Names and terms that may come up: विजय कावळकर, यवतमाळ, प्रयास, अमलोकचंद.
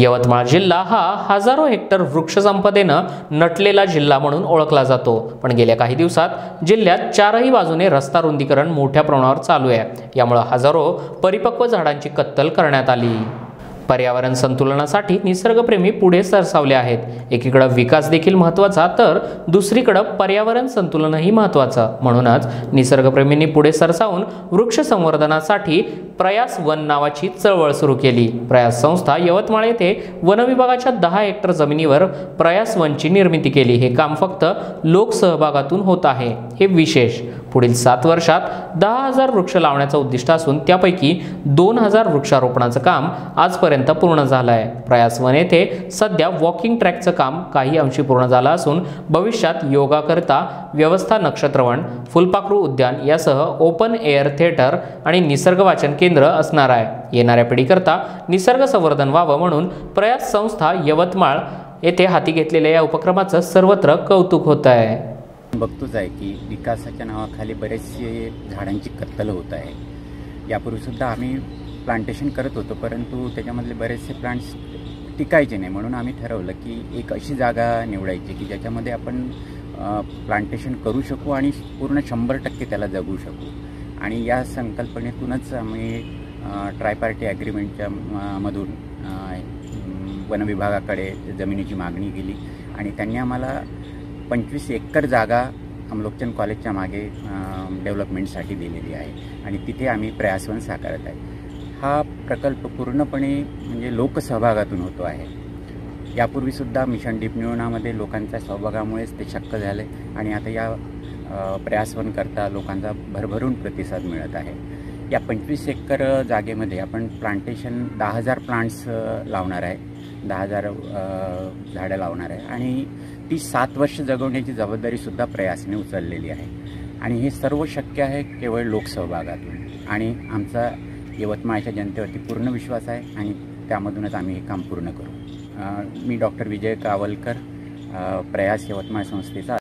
यवतमाळ जिल्हा हा हजारो हेक्टर वृक्षसंपदेने नटलेला जिल्हा म्हणून ओळखला जातो, पण गेल्या काही दिवसात जिल्ह्यात चारही बाजूने रस्ता रुंदीकरण मोठ्या प्रमाणावर चालू आहे। यामुळे हजारो परिपक्व झाडांची कत्तल करण्यात आली। पर्यावरण संतुलनासाठी निसर्गप्रेमी पुढे सरसावले आहेत। एकीकडे विकास देखील महत्त्वाचा तर दुसरीकडे पर्यावरण संतुलनही महत्त्वाचं, म्हणूनच निसर्गप्रेमींनी पुढे सरसावून वृक्ष संवर्धनासाठी प्रयास वन नावाची चळवळ सुरू केली। प्रयास संस्था यवतमाळ येथे वन विभागाच्या 10 हेक्टर जमिनीवर प्रयास वनची निर्मिती केली। हे काम फक्त लोकसहभागातून होत आहे, हे विशेष। पुढील 7 वर्षात 10000 वृक्ष लावण्याचे उद्दिष्ट असून त्यापैकी 2000 वृक्षारोपणाचे काम आजपर्यंत पूर्ण झाले आहे। प्रयास वन येथे सध्या वॉकिंग ट्रॅकचे काम काही अंशी पूर्ण झाले असून भविष्यात योगा करता व्यवस्था नक्षत्रवन, फुलपाखरू उद्यान यासह ओपन एअर थिएटर आणि निसर्ग वाचन केंद्र असणार आहे। येणाऱ्या पिढीकरता निसर्ग संवर्धन व्हावं म्हणून प्रयास संस्था यवतमाळ येथे हाती घेतलेल्या या उपक्रमाचं सर्वत्र कौतुक होत आहे। बघतोच आहे की विकासाच्या नावाखाली बरेचसे झाडांची कत्तल होत आहे। यापूर्वी सुद्धा आम्ही प्लांटेशन करत होतो, परंतु त्याच्यामधले बरेचसे प्लांट्स टिकायचे नाही, म्हणून आम्ही ठरवलं की एक अशी जागा निवडायची की ज्याच्यामध्ये आपण प्लांटेशन करू शकू आणि पूर्ण 100% त्याला जगू शकू। आणि या संकल्पनेतूनच आम्ही ट्रायपार्टी ॲग्रीमेंटच्या मधून वन विभागाकडे जमिनीची मागणी केली आणि त्यांनी आम्हाला 25 एकर जागा अमलोकचंद कॉलेजच्या मागे डेव्हलपमेंटसाठी दिलेली आहे आणि तिथे आम्ही प्रयासवन साकारत आहे। हा प्रकल्प पूर्णपणे म्हणजे लोकसहभागातून होतो आहे। यापूर्वीसुद्धा मिशन दीपणीमध्ये लोकांच्या सहभागामुळेच ते शक्य झाले आणि आता या प्रयासवन करता लोकांचा भरभरून प्रतिसाद मिळत आहे। या 25 एकर जागेमध्ये आपण प्लांटेशन 10000 प्लांट्स लावणार आहे, 10000 झाडं लावणार आहे आणि ती 7 वर्ष जगवण्याची जबाबदारीसुद्धा प्रयासने उचललेली आहे। आणि हे सर्व शक्य आहे केवळ लोकसहभागातून आणि आमचा यवतमाळच्या जनतेवरती पूर्ण विश्वास आहे आणि त्यामधूनच आम्ही हे काम पूर्ण करू। मी डॉक्टर विजय कावळकर, प्रयास यवतमाळ संस्थेचा